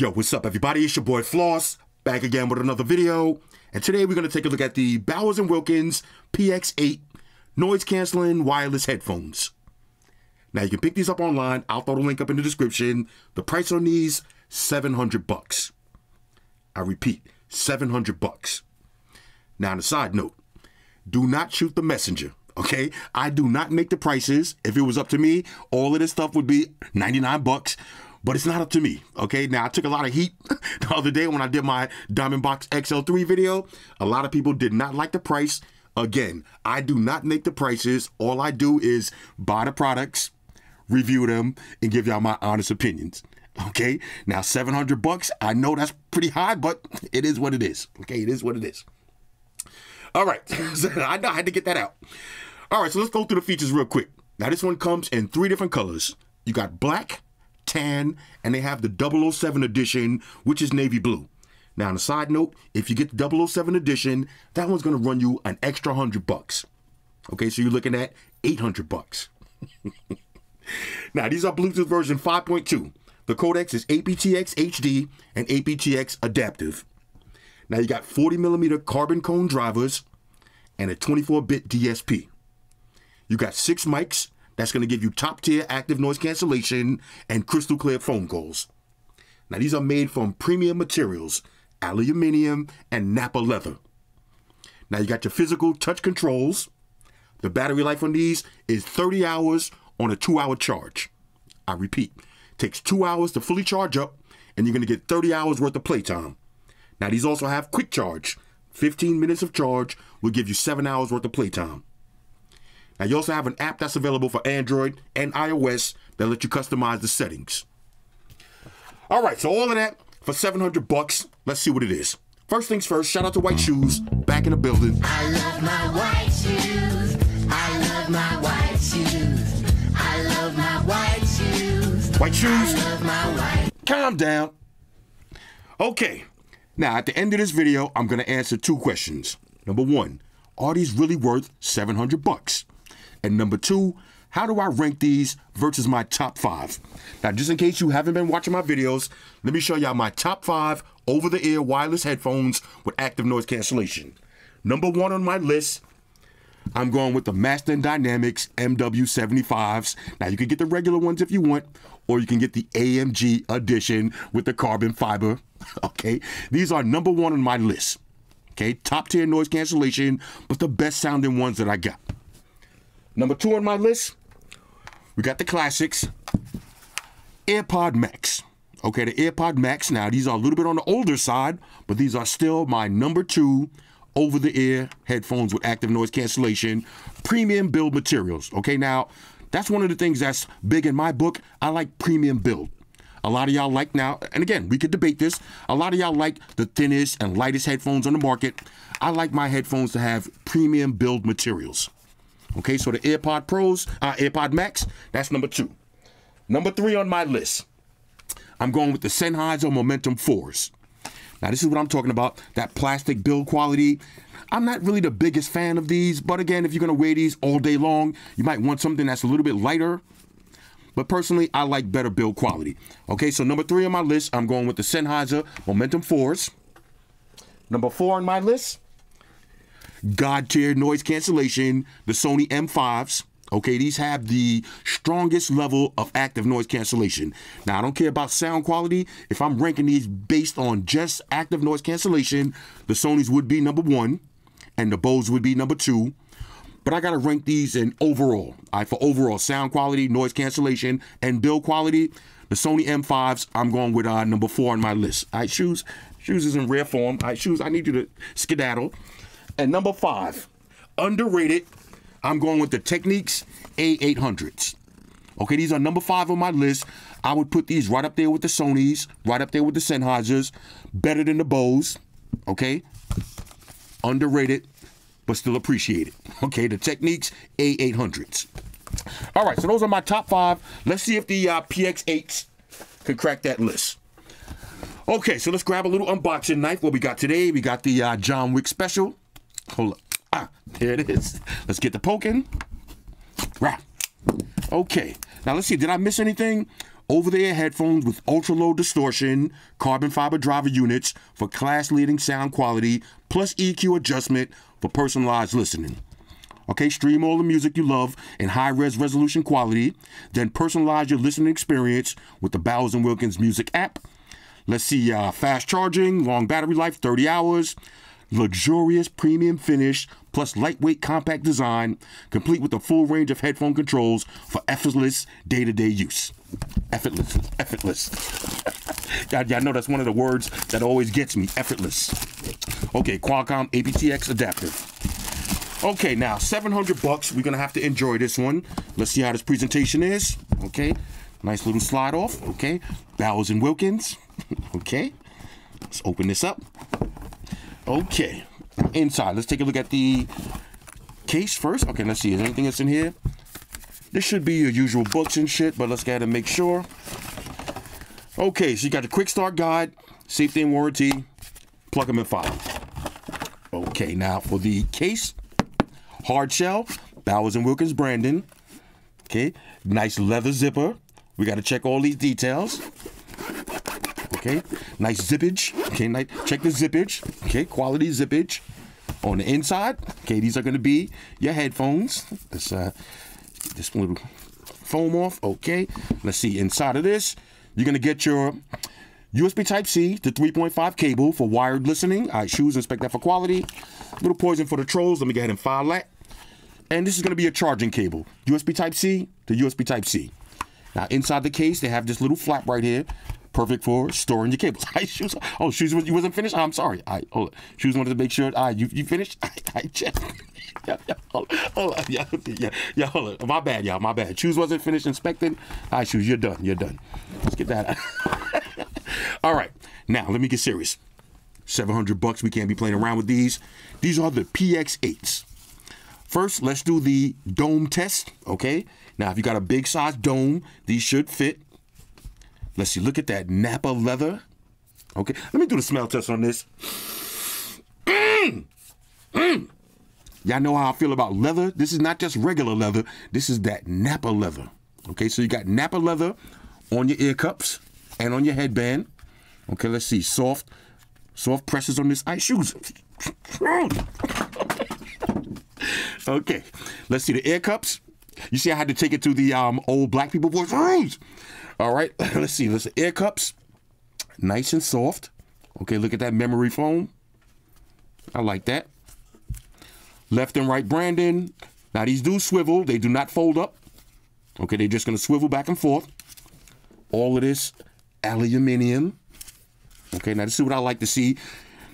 Yo, what's up everybody, it's your boy Floss, back again with another video, and today we're going to take a look at the Bowers and Wilkins PX8 noise canceling wireless headphones. Now you can pick these up online, I'll throw the link up in the description. The price on these, $700. I repeat, $700. Now on a side note, do not shoot the messenger, okay? I do not make the prices. If it was up to me, all of this stuff would be 99 bucks. But it's not up to me, okay? Now, I took a lot of heat the other day when I did my Diamondbox XL3 video. A lot of people did not like the price. Again, I do not make the prices. All I do is buy the products, review them, and give y'all my honest opinions, okay? Now, $700, I know that's pretty high, but it is what it is, okay? It is what it is. All right, so I had to get that out. All right, so let's go through the features real quick. Now, this one comes in three different colors. You got black, tan, and they have the 007 edition, which is navy blue. Now, on a side note, if you get the 007 edition, that one's gonna run you an extra $100. Okay, so you're looking at $800. Now, these are Bluetooth version 5.2. The codecs is aptX HD and aptX adaptive. Now, you got 40mm carbon cone drivers and a 24-bit DSP. You got 6 mics. That's going to give you top-tier active noise cancellation and crystal-clear phone calls. Now, these are made from premium materials, aluminum and Nappa leather. Now, you got your physical touch controls. The battery life on these is 30 hours on a 2-hour charge. I repeat, it takes 2 hours to fully charge up, and you're going to get 30 hours worth of playtime. Now, these also have quick charge. 15 minutes of charge will give you 7 hours worth of playtime. Now, you also have an app that's available for Android and iOS that lets you customize the settings. All right, so all of that for $700. Let's see what it is. First things first, shout out to White Shoes, back in the building. I love my white shoes. I love my white shoes. I love my white shoes. White shoes. I love my white. Calm down. Okay, now at the end of this video, I'm going to answer 2 questions. Number 1, are these really worth $700? And number 2, how do I rank these versus my top 5? Now, just in case you haven't been watching my videos, let me show y'all my top 5 over-the-ear wireless headphones with active noise cancellation. Number 1 on my list, I'm going with the Master & Dynamic MW75s. Now, you can get the regular ones if you want, or you can get the AMG edition with the carbon fiber, okay? These are number 1 on my list, okay? Top-tier noise cancellation, but the best-sounding ones that I got. Number 2 on my list, we got the classics, AirPods Max. Okay, the AirPods Max, now these are a little bit on the older side, but these are still my number 2 over-the-ear headphones with active noise cancellation, premium build materials. Okay, now that's one of the things that's big in my book. I like premium build. A lot of y'all like now, and again, we could debate this, a lot of y'all like the thinnest and lightest headphones on the market. I like my headphones to have premium build materials. Okay, so the AirPod Max, that's number 2. Number 3 on my list, I'm going with the Sennheiser Momentum 4s. Now, this is what I'm talking about, that plastic build quality. I'm not really the biggest fan of these, but again, if you're going to wear these all day long, you might want something that's a little bit lighter. But personally, I like better build quality. Okay, so number 3 on my list, I'm going with the Sennheiser Momentum 4s. Number 4 on my list, God-tier noise cancellation, the Sony M5s. Okay, these have the strongest level of active noise cancellation. Now, I don't care about sound quality. If I'm ranking these based on just active noise cancellation, the Sonys would be number 1, and the Bose would be number 2. But I got to rank these in overall. All right, for overall sound quality, noise cancellation, and build quality, the Sony M5s, I'm going with number 4 on my list. All right, shoes. Shoes is in rare form. All right, shoes, I need you to skedaddle. And number 5, underrated, I'm going with the Technics A800s. Okay, these are number 5 on my list. I would put these right up there with the Sonys, right up there with the Sennheisers, better than the Bose, okay? Underrated, but still appreciated. Okay, the Technics A800s. All right, so those are my top 5. Let's see if the PX8s can crack that list. Okay, so let's grab a little unboxing knife. What we got today, we got the John Wick special. Hold up. Ah, there it is. Let's get the poking. Right. Okay. Now, let's see. Did I miss anything? over-the-air headphones with ultra-low distortion, carbon fiber driver units for class-leading sound quality, plus EQ adjustment for personalized listening. Okay, stream all the music you love in high-res resolution quality, then personalize your listening experience with the Bowers and Wilkins music app. Let's see, fast charging, long battery life, 30 hours, luxurious premium finish, plus lightweight compact design, complete with a full range of headphone controls for effortless day-to-day use. Effortless, effortless. I know that's one of the words that always gets me, effortless. Okay, Qualcomm aptX adapter. Okay, now, $700 bucks. We're gonna have to enjoy this one. Let's see how this presentation is, okay? Nice little slide off, okay? Bowers and Wilkins, okay? Let's open this up. Okay, inside, let's take a look at the case first. Okay, let's see, is anything that's in here? This should be your usual books and shit, but let's go ahead and make sure. Okay, so you got the quick start guide, safety and warranty, plug them in file. Okay, now for the case, hard shell, Bowers and Wilkins Brandon. Okay, nice leather zipper. We gotta check all these details. Okay, nice zippage. Okay, nice. Check the zippage. Okay, quality zippage. On the inside, okay, these are gonna be your headphones. Let's this little foam off. Okay, let's see inside of this. You're gonna get your USB Type-C to 3.5 cable for wired listening. All right, shoes, inspect that for quality. Little poison for the trolls. Let me go ahead and file that. And this is gonna be a charging cable. USB Type-C to USB Type-C. Now inside the case, they have this little flap right here. Perfect for storing your cables. Right, shoes. Oh, shoes, you wasn't finished? I'm sorry. All right, hold on. Shoes wanted to make sure. All right, you finished? I checked. Yeah, hold on. My bad, y'all, my bad. Shoes wasn't finished inspecting. All right, shoes, you're done, you're done. Let's get that out. All right, now let me get serious. $700 bucks, we can't be playing around with these. These are the PX8s. First, let's do the dome test, okay? Now, if you got a big size dome, these should fit. Let's see, look at that Napa leather. Okay, let me do the smell test on this. Y'all know how I feel about leather. This is not just regular leather. This is that Napa leather. Okay, so you got Napa leather on your ear cups and on your headband. Okay, let's see, soft presses on this ice shoes. Okay, let's see the ear cups. You see, I had to take it to the old black people voice. All right, let's see. Let's ear cups, nice and soft. Okay, look at that memory foam. I like that. Left and right Brandon. Now these do swivel. They do not fold up. Okay, they're just gonna swivel back and forth. All of this aluminum. Okay, now this is what I like to see.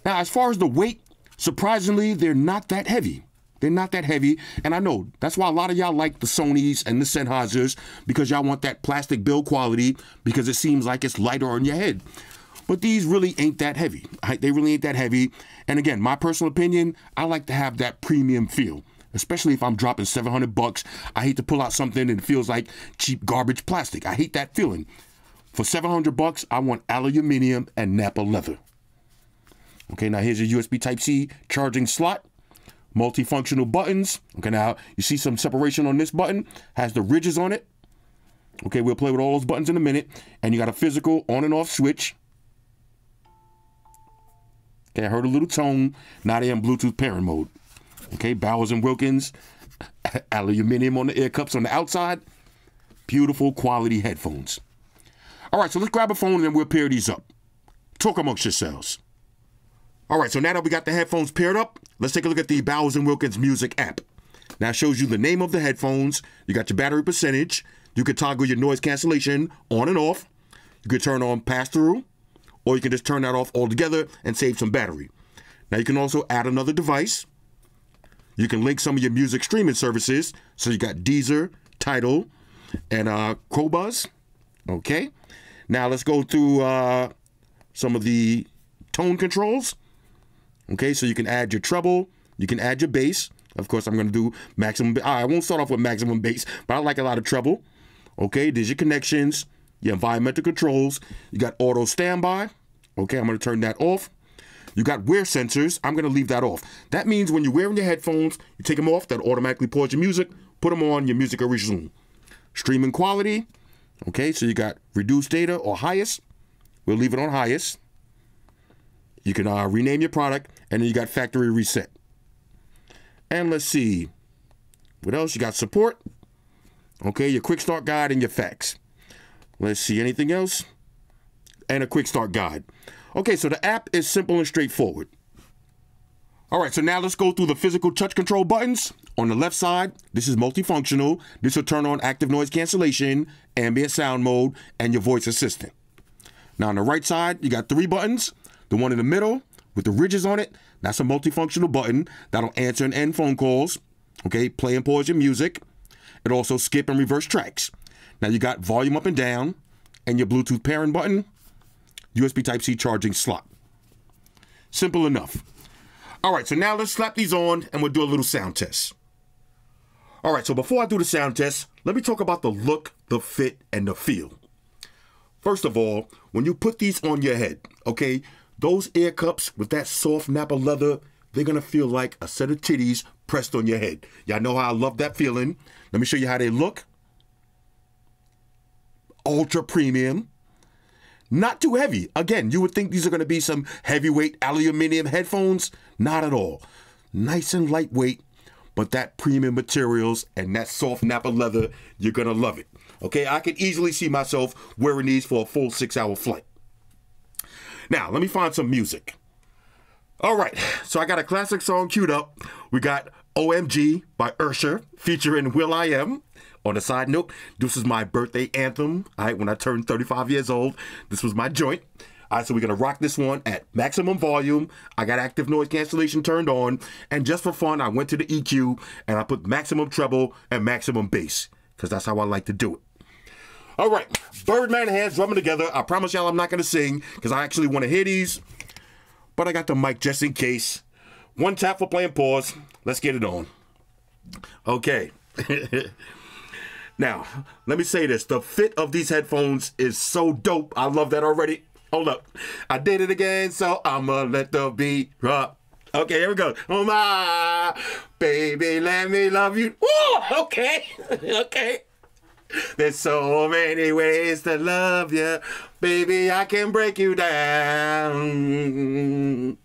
Now, as far as the weight, surprisingly, they're not that heavy. They're not that heavy, and I know that's why a lot of y'all like the Sonys and the Sennheisers, because y'all want that plastic build quality because it seems like it's lighter on your head. But these really ain't that heavy. They really ain't that heavy. And again, my personal opinion, I like to have that premium feel, especially if I'm dropping $700 bucks. I hate to pull out something and it feels like cheap garbage plastic. I hate that feeling. For $700 bucks, I want aluminum and Napa leather. Okay, now here's your USB Type-C charging slot. Multifunctional buttons. Okay, now you see some separation on this button. Has the ridges on it. Okay, we'll play with all those buttons in a minute. And you got a physical on and off switch. Okay, I heard a little tone. Now they in Bluetooth pairing mode. Okay, Bowers and Wilkins. Aluminum on the ear cups on the outside. Beautiful quality headphones. All right, so let's grab a phone and then we'll pair these up. Talk amongst yourselves. All right, so now that we got the headphones paired up, let's take a look at the Bowers & Wilkins music app. Now it shows you the name of the headphones, you got your battery percentage, you can toggle your noise cancellation on and off, you can turn on pass-through, or you can just turn that off altogether and save some battery. Now you can also add another device, you can link some of your music streaming services, so you got Deezer, Tidal, and Qobuz. Okay, now let's go through some of the tone controls. Okay, so you can add your treble, you can add your bass. Of course, I'm going to do maximum. I won't start off with maximum bass, but I like a lot of treble. Okay, there's your connections, your environmental controls. You got auto standby. Okay, I'm going to turn that off. You got wear sensors. I'm going to leave that off. That means when you're wearing your headphones, you take them off, that automatically pause your music, put them on, your music will resume. Streaming quality. Okay, so you got reduced data or highest. We'll leave it on highest. You can rename your product, and then you got factory reset. And let's see, what else? You got support, okay, your quick start guide and your facts. Let's see, anything else? And a quick start guide. Okay, so the app is simple and straightforward. All right, so now let's go through the physical touch control buttons. On the left side, this is multifunctional. This will turn on active noise cancellation, ambient sound mode, and your voice assistant. Now on the right side, you got three buttons. The one in the middle with the ridges on it, that's a multifunctional button that'll answer and end phone calls, okay, play and pause your music. It also skip and reverse tracks. Now you got volume up and down and your Bluetooth pairing button, USB Type-C charging slot. Simple enough. All right, so now let's slap these on and we'll do a little sound test. All right, so before I do the sound test, let me talk about the look, the fit, and the feel. First of all, when you put these on your head, okay, those ear cups with that soft Napa leather, they're gonna feel like a set of titties pressed on your head. Y'all know how I love that feeling. Let me show you how they look. Ultra premium. Not too heavy. Again, you would think these are gonna be some heavyweight aluminum headphones. Not at all. Nice and lightweight, but that premium materials and that soft Napa leather, you're gonna love it. Okay, I could easily see myself wearing these for a full 6-hour flight. Now, let me find some music. All right, so I got a classic song queued up. We got OMG by Usher featuring Will I Am. On a side note, this is my birthday anthem. All right, when I turned 35 years old, this was my joint. All right, so we're gonna rock this one at maximum volume. I got active noise cancellation turned on. And just for fun, I went to the EQ and I put maximum treble and maximum bass, because that's how I like to do it. All right, Birdman hands drumming together. I promise y'all I'm not gonna sing because I actually wanna hear these, but I got the mic just in case. One tap for playing pause. Let's get it on. Okay. Now, let me say this. The fit of these headphones is so dope. I love that already. Hold up. I did it again, so I'ma let the beat drop. Okay, here we go. Oh my, baby, let me love you. Ooh, okay, okay. There's so many ways to love you. Baby, I can break you down.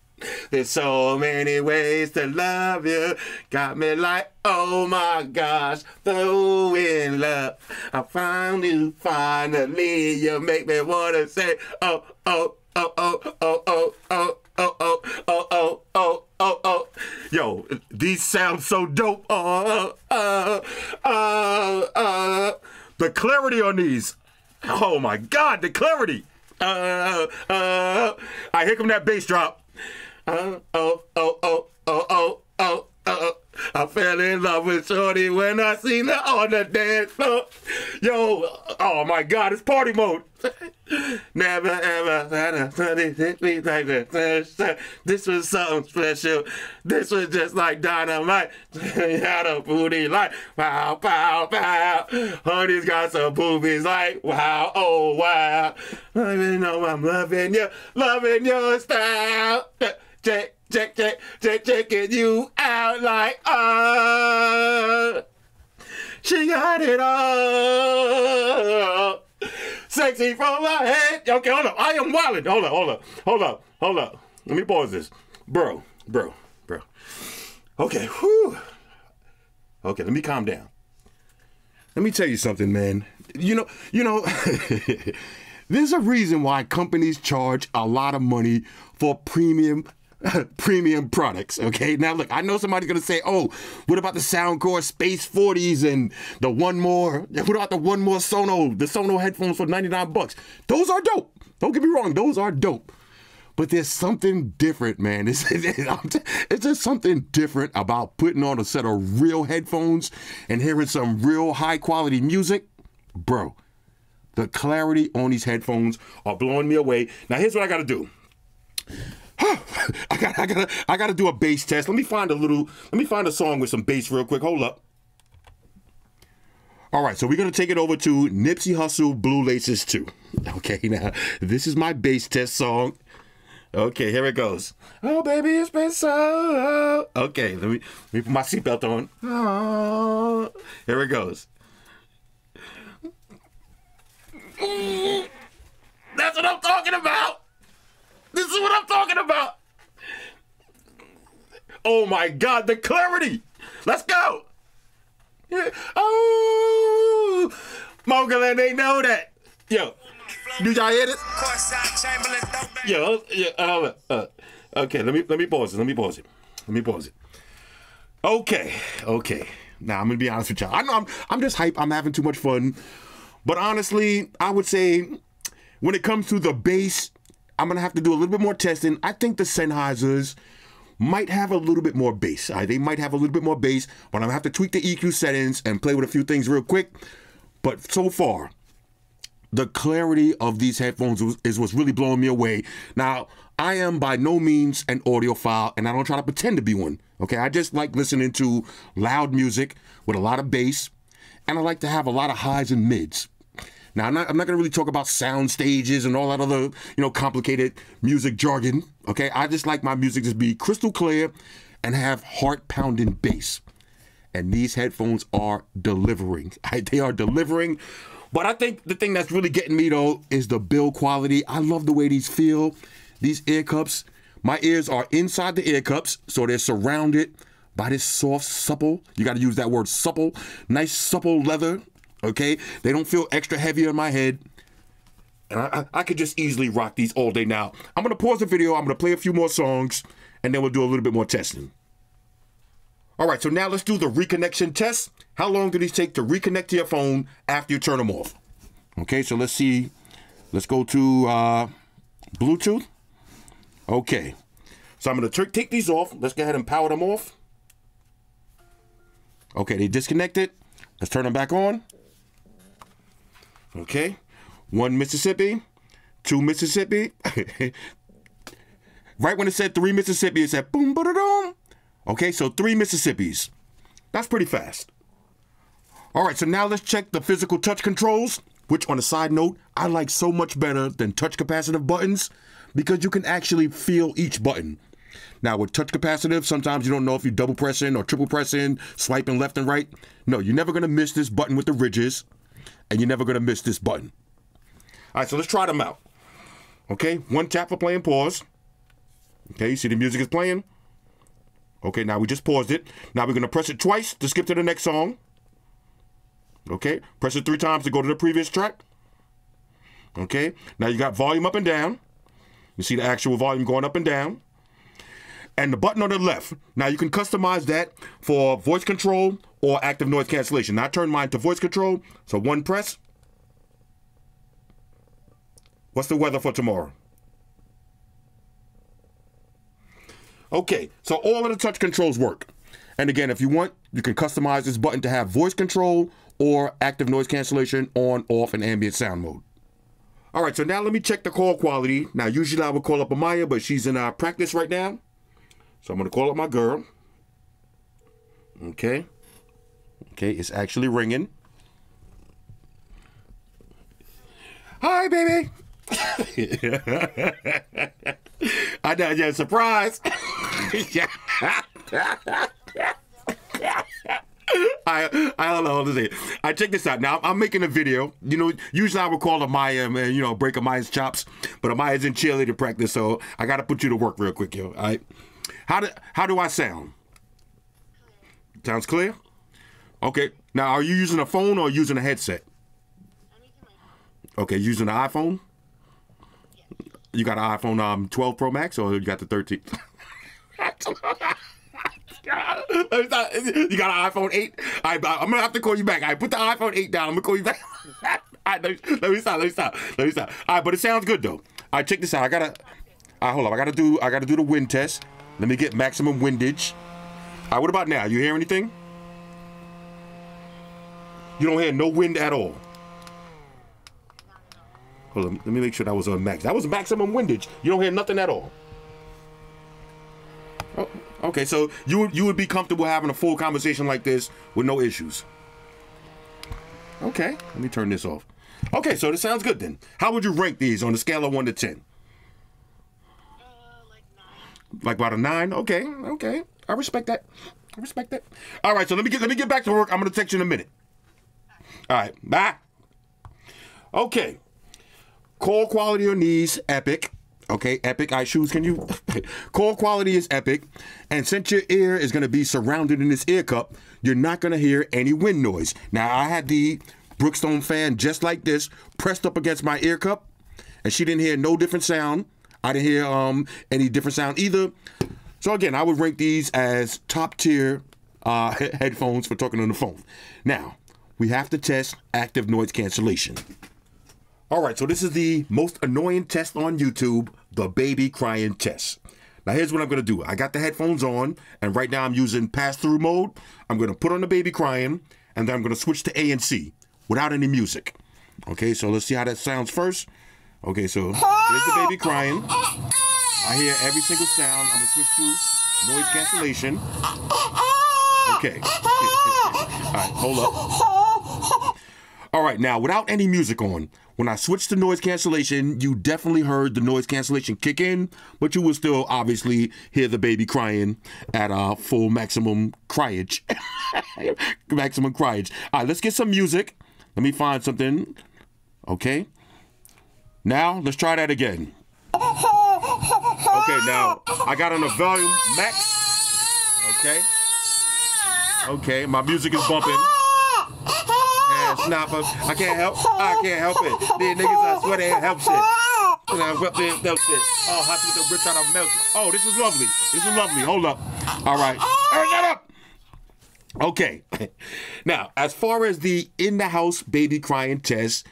There's so many ways to love you. Got me like, oh my gosh, so in love. I found you finally. You make me want to say, oh, oh, oh, oh, oh, oh, oh, oh, oh, oh, oh, oh, oh, oh. Yo, these sound so dope. Oh, oh, oh, oh. The clarity on these. Oh my God, the clarity. I hear come that bass drop. Oh, oh, oh, oh, oh, oh, oh, oh. I fell in love with Shorty when I seen her on the dance floor. Yo, oh my God, it's party mode. Never ever hit me like that. This was something special. This was just like dynamite. Had a booty like wow, pow, pow. Honey's got some boobies like wow, oh wow. I even know I'm loving your style. Check, checking you out like oh. She got it all. Sexy from my head. Okay, hold up. I am wildin'. Hold up. Let me pause this. Bro. Okay, whew. Okay, let me calm down. Let me tell you something, man. You know, there's a reason why companies charge a lot of money for premium products, okay? Now look, I know somebody's gonna say, oh, what about the Soundcore Space 40s and the One More, what about the One More Sono, the Sono headphones for $99? Those are dope, don't get me wrong, those are dope. But there's something different, man. It's just something different about putting on a set of real headphones and hearing some real high quality music. Bro, the clarity on these headphones are blowing me away. Now here's what I gotta do. I gotta do a bass test. Let me find a song with some bass real quick. Hold up. All right, so we're gonna take it over to Nipsey Hustle, Blue Laces 2. Okay, now this is my bass test song. Okay, here it goes. Oh baby, it's been so. Okay, let me put my seatbelt on. Oh, here it goes. That's what I'm talking about. This is what I'm talking about. Oh my God, the clarity. Let's go. Oh, Mogoland, they know that. Yo, do y'all hear this? Yo, okay, let me pause it. Okay, Now I'm gonna be honest with y'all. I know I'm just hype. I'm having too much fun, but honestly, I would say when it comes to the bass, I'm gonna have to do a little bit more testing. I think the Sennheisers might have a little bit more bass. They might have a little bit more bass, but I'm gonna have to tweak the EQ settings and play with a few things real quick. But so far, the clarity of these headphones is what's really blowing me away. Now, I am by no means an audiophile, and I don't try to pretend to be one, okay? I just like listening to loud music with a lot of bass, and I like to have a lot of highs and mids. Now, I'm not gonna really talk about sound stages and all that other, complicated music jargon, okay? I just like my music to be crystal clear and have heart-pounding bass. And these headphones are delivering. They are delivering. But I think the thing that's really getting me, though, is the build quality. I love the way these feel, these ear cups. My ears are inside the ear cups, so they're surrounded by this soft, supple, you gotta use that word, supple, nice, supple leather, okay? They don't feel extra heavy on my head. And I could just easily rock these all day now. I'm gonna pause the video, I'm gonna play a few more songs, and then we'll do a little bit more testing. All right, so now let's do the reconnection test. How long do these take to reconnect to your phone after you turn them off? Okay, so let's see. Let's go to Bluetooth. Okay, so I'm gonna take these off. Let's go ahead and power them off. Okay, they disconnected. Let's turn them back on. Okay, 1 Mississippi, 2 Mississippi. Right when it said 3 Mississippi, it said boom, ba-da-dum. Okay, so 3 Mississippis. That's pretty fast. All right, so now let's check the physical touch controls, which on a side note, I like so much better than touch capacitive buttons because you can actually feel each button. Now with touch capacitive, sometimes you don't know if you're double pressing or triple pressing, swiping left and right. No, you're never gonna miss this button with the ridges and you're never gonna miss this button. All right, so let's try them out. Okay, 1 tap for play and pause. Okay, you see the music is playing. Okay, now we just paused it. Now we're gonna press it twice to skip to the next song. Okay, press it 3 times to go to the previous track. Okay, now you got volume up and down. You see the actual volume going up and down. And the button on the left. Now you can customize that for voice control or active noise cancellation. Now I turned mine to voice control, so 1 press. What's the weather for tomorrow? Okay, so all of the touch controls work. And again, if you want, you can customize this button to have voice control or active noise cancellation on, off, and ambient sound mode. All right, so now let me check the call quality. Now, usually I would call up Amaya, but she's in our practice right now. So I'm gonna call up my girl. Okay. Okay, it's actually ringing. Hi, baby. I know, yeah, surprise. I don't know what to say. I check this out. Now, I'm making a video. You know, usually I would call Amaya and, break Amaya's chops, but Amaya's in cheerleader practice, so I got to put you to work real quick, yo. All right? How do I sound? Sounds clear? Okay. Now, are you using a phone or using a headset? Okay, using the iPhone? You got an iPhone 12 Pro Max or you got the 13? You got an iPhone 8? All right, I'm gonna have to call you back. I put the iPhone 8 down. I'm gonna call you back. All right, let me stop. All right, but it sounds good though. All right, check this out. I gotta do the wind test. Let me get maximum windage. All right, what about now? You hear anything? You don't hear no wind at all. Hold on, let me make sure that was on max. That was maximum windage. You don't hear nothing at all. Oh, okay, so you would be comfortable having a full conversation like this with no issues. Okay, let me turn this off. Okay, so this sounds good then. How would you rank these on a scale of 1 to 10? Like 9. Like about a 9? Okay, okay. I respect that. I respect that. All right, so let me get back to work. I'm gonna text you in a minute. All right, bye. Okay. Call quality on these, epic. Okay, epic. Call quality is epic. And since your ear is going to be surrounded in this ear cup, you're not going to hear any wind noise. Now, I had the Brookstone fan just like this pressed up against my ear cup, and she didn't hear no different sound. I didn't hear any different sound either. So again, I would rank these as top tier headphones for talking on the phone. Now, we have to test active noise cancellation. All right, so this is the most annoying test on YouTube, the baby crying test. Now, here's what I'm gonna do. I got the headphones on, and right now I'm using pass-through mode. I'm gonna put on the baby crying, and then I'm gonna switch to ANC without any music. Okay, so let's see how that sounds first. Okay, so there's the baby crying. I hear every single sound. I'm gonna switch to noise cancellation. Okay. All right, hold up. All right, now without any music on, when I switched to noise cancellation, you definitely heard the noise cancellation kick in, but you will still obviously hear the baby crying at full maximum cryage. Maximum cryage. All right, let's get some music. Let me find something. Okay. Now, let's try that again. Okay, now, I got on the volume max. Okay. Okay, my music is bumping. I can't help. I can't help it. These niggas, I swear they ain't help shit. Oh, hot with the rich out of melted. Oh, this is lovely. This is lovely. Hold up. All right. Shut up. Okay. Now, as far as the in-the-house baby crying test,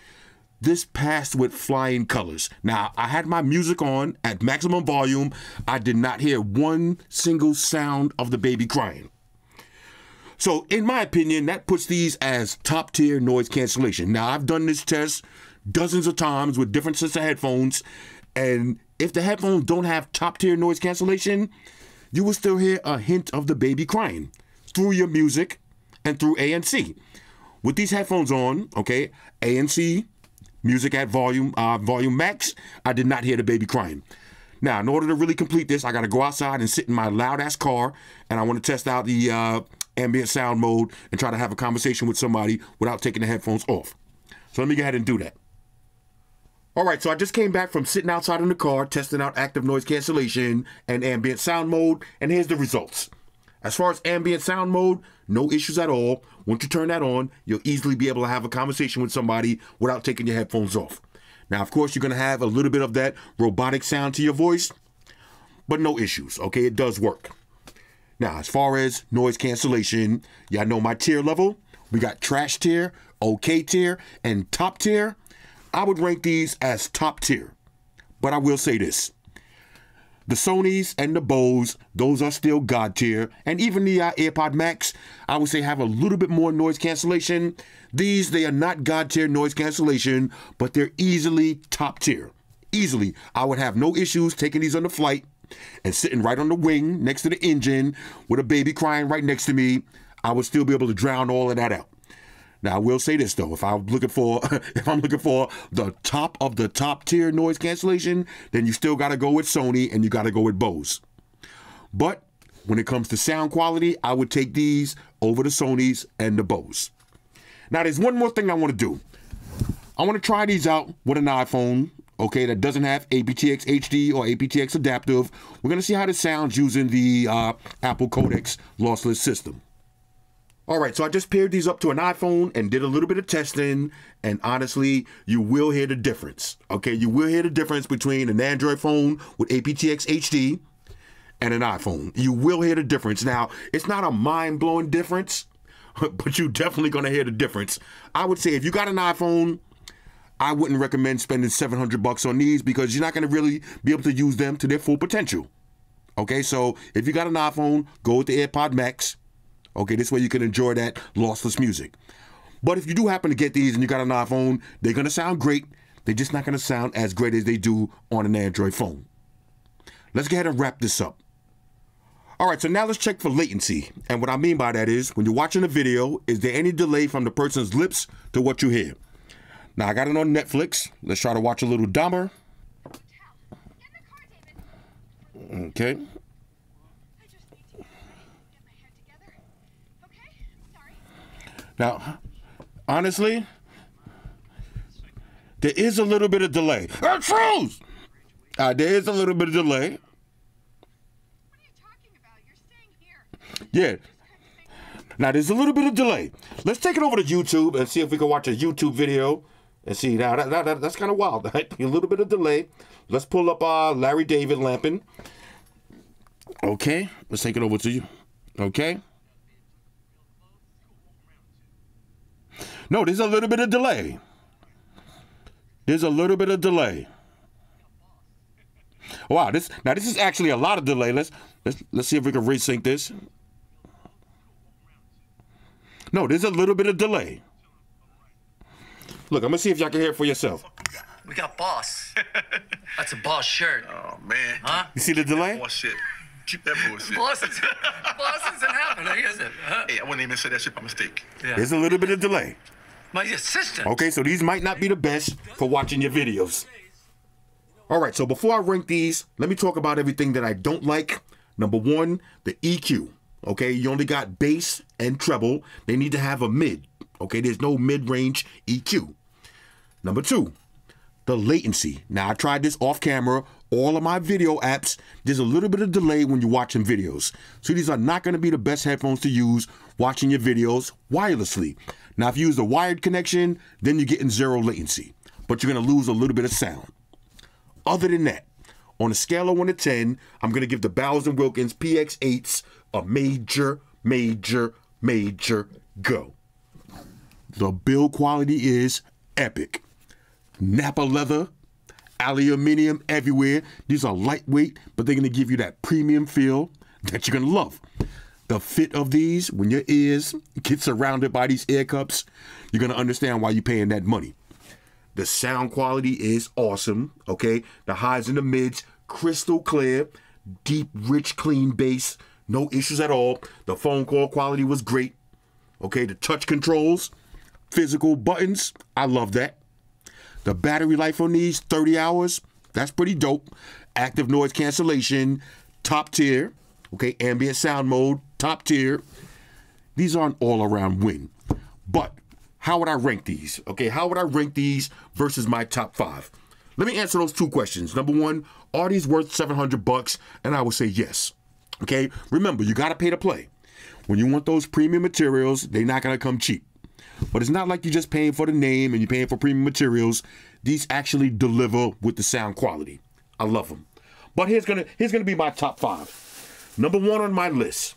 this passed with flying colors. Now, I had my music on at maximum volume. I did not hear one single sound of the baby crying. So, in my opinion, that puts these as top-tier noise cancellation. Now, I've done this test dozens of times with different sets of headphones, and if the headphones don't have top-tier noise cancellation, you will still hear a hint of the baby crying through your music and through ANC. With these headphones on, okay, ANC, music at volume, volume max, I did not hear the baby crying. Now, in order to really complete this, I gotta go outside and sit in my loud-ass car, and I wanna test out the ambient sound mode and try to have a conversation with somebody without taking the headphones off. So let me go ahead and do that. All right, so I just came back from sitting outside in the car, testing out active noise cancellation and ambient sound mode, and here's the results. As far as ambient sound mode, no issues at all. Once you turn that on, you'll easily be able to have a conversation with somebody without taking your headphones off. Now, of course, you're gonna have a little bit of that robotic sound to your voice, but no issues, okay? It does work. Now, as far as noise cancellation, y'all know my tier level. We got trash tier, okay tier, and top tier. I would rank these as top tier, but I will say this. The Sonys and the Bose, those are still God tier, and even the AirPod Max, I would say have a little bit more noise cancellation. These, they are not God tier noise cancellation, but they're easily top tier. Easily. I would have no issues taking these on the flight and sitting right on the wing next to the engine with a baby crying right next to me. I would still be able to drown all of that out. Now, I will say this though, if I'm looking for the top of the top tier noise cancellation, then you still gotta go with Sony and you gotta go with Bose. But when it comes to sound quality, I would take these over the Sonys and the Bose. Now, there's one more thing I wanna do. I wanna try these out with an iPhone, okay, that doesn't have aptX HD or aptX adaptive. We're gonna see how this sounds using the Apple Codex lossless system. All right, so I just paired these up to an iPhone and did a little bit of testing, and honestly, you will hear the difference, okay? You will hear the difference between an Android phone with aptX HD and an iPhone. You will hear the difference. Now, it's not a mind-blowing difference, but you're definitely gonna hear the difference. I would say if you got an iPhone, I wouldn't recommend spending $700 on these because you're not gonna really be able to use them to their full potential. Okay, so if you got an iPhone, go with the AirPod Max. Okay, this way you can enjoy that lossless music. But if you do happen to get these and you got an iPhone, they're gonna sound great. They're just not gonna sound as great as they do on an Android phone. Let's go ahead and wrap this up. All right, so now let's check for latency. And what I mean by that is, when you're watching a video, is there any delay from the person's lips to what you hear? Now, I got it on Netflix. Let's try to watch a little Dahmer. Okay. Now, honestly, There is a little bit of delay. That's true. There is a little bit of delay. What are you talking about? You're staying here. Yeah. Now, there's a little bit of delay. Let's take it over to YouTube and see if we can watch a YouTube video. And see, now, that's kind of wild, right? A little bit of delay. Let's pull up Larry David Lampin. Okay. Let's take it over to you. Okay. No, there's a little bit of delay. There's a little bit of delay. Wow, this is actually a lot of delay. Let's see if we can resync this. No, there's a little bit of delay. Look, I'm gonna see if y'all can hear it for yourself. We got Boss. That's a Boss shirt. Oh man. Huh? You see the delay? Boss shit. Keep that bullshit. Boss isn't happening, is it? Huh? Hey, I wouldn't even say that shit by mistake. Yeah. There's a little bit of delay. My assistant. Okay, so these might not be the best for watching your videos. All right, so before I rank these, let me talk about everything that I don't like. Number one, the EQ. Okay, you only got bass and treble. They need to have a mid. Okay, there's no mid-range EQ. Number two, the latency. Now, I tried this off camera. All of my video apps, there's a little bit of delay when you're watching videos. So these are not going to be the best headphones to use watching your videos wirelessly. Now, if you use a wired connection, then you're getting zero latency, but you're going to lose a little bit of sound. Other than that, on a scale of 1 to 10, I'm going to give the Bowers and Wilkins PX8s a major, major, major go. The build quality is epic. Napa leather, aluminum everywhere. These are lightweight, but they're going to give you that premium feel that you're going to love. The fit of these, when your ears get surrounded by these ear cups, you're going to understand why you're paying that money. The sound quality is awesome, okay? The highs and the mids, crystal clear, deep, rich, clean bass, no issues at all. The phone call quality was great, okay? The touch controls, physical buttons, I love that. The battery life on these, 30 hours, that's pretty dope. Active noise cancellation, top tier. Okay, ambient sound mode, top tier. These are an all-around win. But how would I rank these? Okay, how would I rank these versus my top five? Let me answer those two questions. Number one, are these worth $700? And I would say yes. Okay, remember, you gotta pay to play. When you want those premium materials, they're not gonna come cheap. But it's not like you're just paying for the name and you're paying for premium materials. These actually deliver with the sound quality. I love them. But here's gonna be my top five. Number one on my list,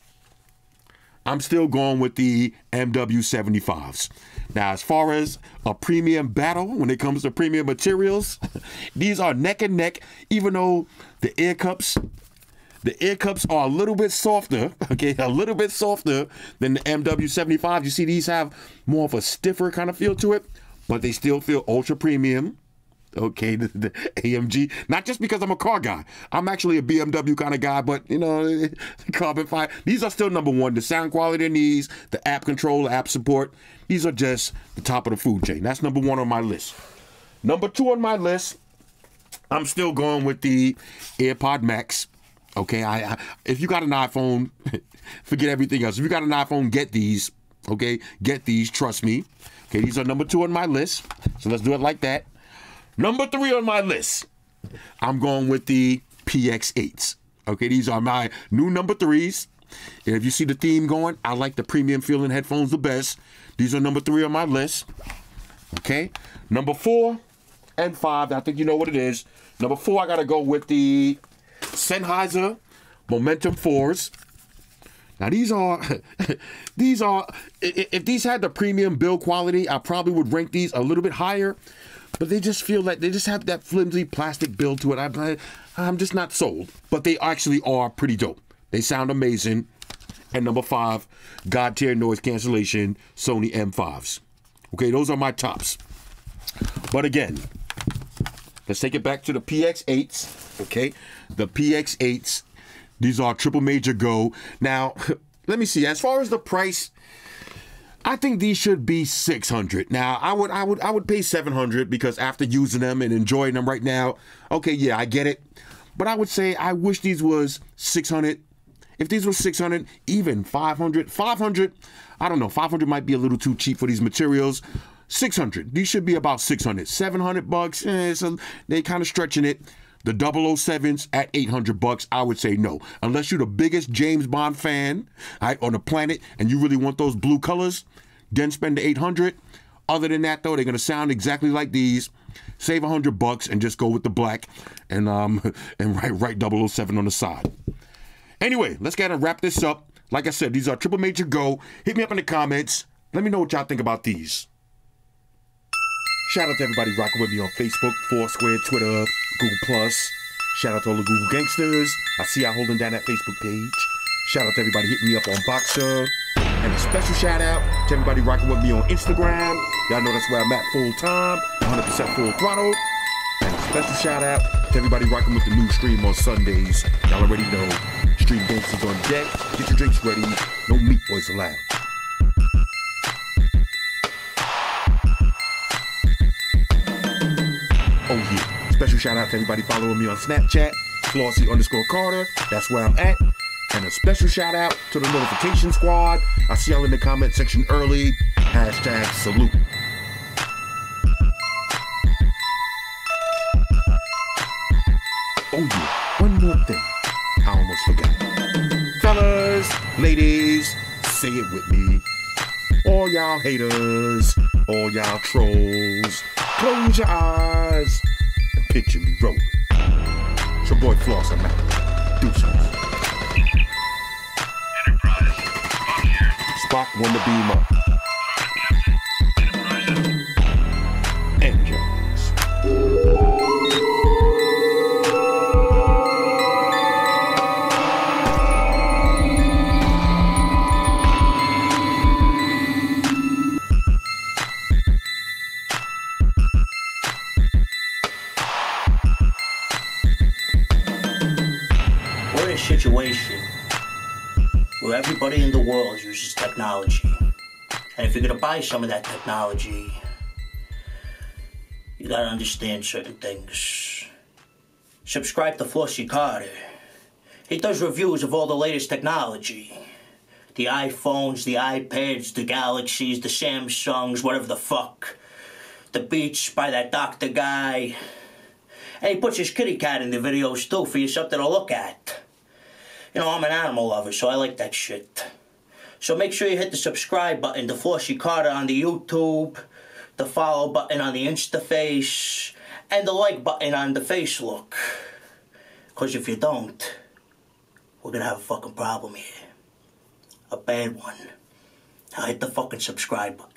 I'm still going with the MW75s. Now, as far as a premium battle, when it comes to premium materials, these are neck and neck, even though the ear cups are a little bit softer, okay, a little bit softer than the MW75. You see, these have more of a stiffer kind of feel to it, but they still feel ultra premium. Okay, the AMG, not just because I'm a car guy. I'm actually a BMW kind of guy, but, you know, carbon fiber. These are still number one. The sound quality in these, the app control, app support, these are just the top of the food chain. That's number one on my list. Number two on my list, I'm still going with the AirPod Max. Okay, if you got an iPhone, forget everything else. If you got an iPhone, get these. Okay, get these, trust me. Okay, these are number two on my list. So let's do it like that. Number three on my list, I'm going with the PX8s. Okay, these are my new number threes. And if you see the theme going, I like the premium feeling headphones the best. These are number three on my list. Okay, number four and five, I think you know what it is. Number four, I gotta go with the Sennheiser Momentum 4s. Now these are, if these had the premium build quality, I probably would rank these a little bit higher, but they just feel like, they just have that flimsy plastic build to it. I'm just not sold, but they actually are pretty dope. They sound amazing. And number five, God tier noise cancellation, Sony M5s. Okay, those are my tops. But again, let's take it back to the PX8s, okay? The PX8s. These are triple major go. Now, let me see, as far as the price, I think these should be $600. Now, I would pay $700 because after using them and enjoying them right now, okay, yeah, I get it. But I would say I wish these was $600. If these were $600, even $500, I don't know, $500 might be a little too cheap for these materials. $600. These should be about $600. $700, so they kind of stretching it. The 007s at $800, I would say no. Unless you're the biggest James Bond fan on the planet and you really want those blue colors, then spend the $800. Other than that, though, they're going to sound exactly like these. Save $100 and just go with the black and write 007 on the side. Anyway, let's kind of wrap this up. Like I said, these are Triple Major Go. Hit me up in the comments. Let me know what y'all think about these. Shout out to everybody rocking with me on Facebook, Foursquare, Twitter, Google+. Shout out to all the Google gangsters. I see y'all holding down that Facebook page. Shout out to everybody hitting me up on Boxer. And a special shout out to everybody rocking with me on Instagram. Y'all know that's where I'm at full time, 100% full throttle. And a special shout out to everybody rocking with the new stream on Sundays. Y'all already know, Street Gangsters on deck. Get your drinks ready. No meat boys allowed. Oh yeah, special shout out to everybody following me on Snapchat, Flossy_Carter. That's where I'm at. And a special shout out to the notification squad. I see y'all in the comment section early. #salute. Oh yeah, one more thing. I almost forgot. Fellas, ladies, say it with me. All y'all haters, all y'all trolls, close your eyes and picture me rolling. It's your boy Floss, I'm out. Do something. Spock won the beam up. We're in a situation where everybody in the world uses technology. And if you're gonna buy some of that technology, you gotta understand certain things. Subscribe to Flossy Carter. He does reviews of all the latest technology. The iPhones, the iPads, the Galaxies, the Samsungs, whatever the fuck. The Beats by that doctor guy. And he puts his kitty cat in the videos too for you something to look at. You know, I'm an animal lover, so I like that shit. So make sure you hit the subscribe button to Flossy Carter on the YouTube, the follow button on the Instaface, and the like button on the Facebook. Because if you don't, we're going to have a fucking problem here. A bad one. Now hit the fucking subscribe button.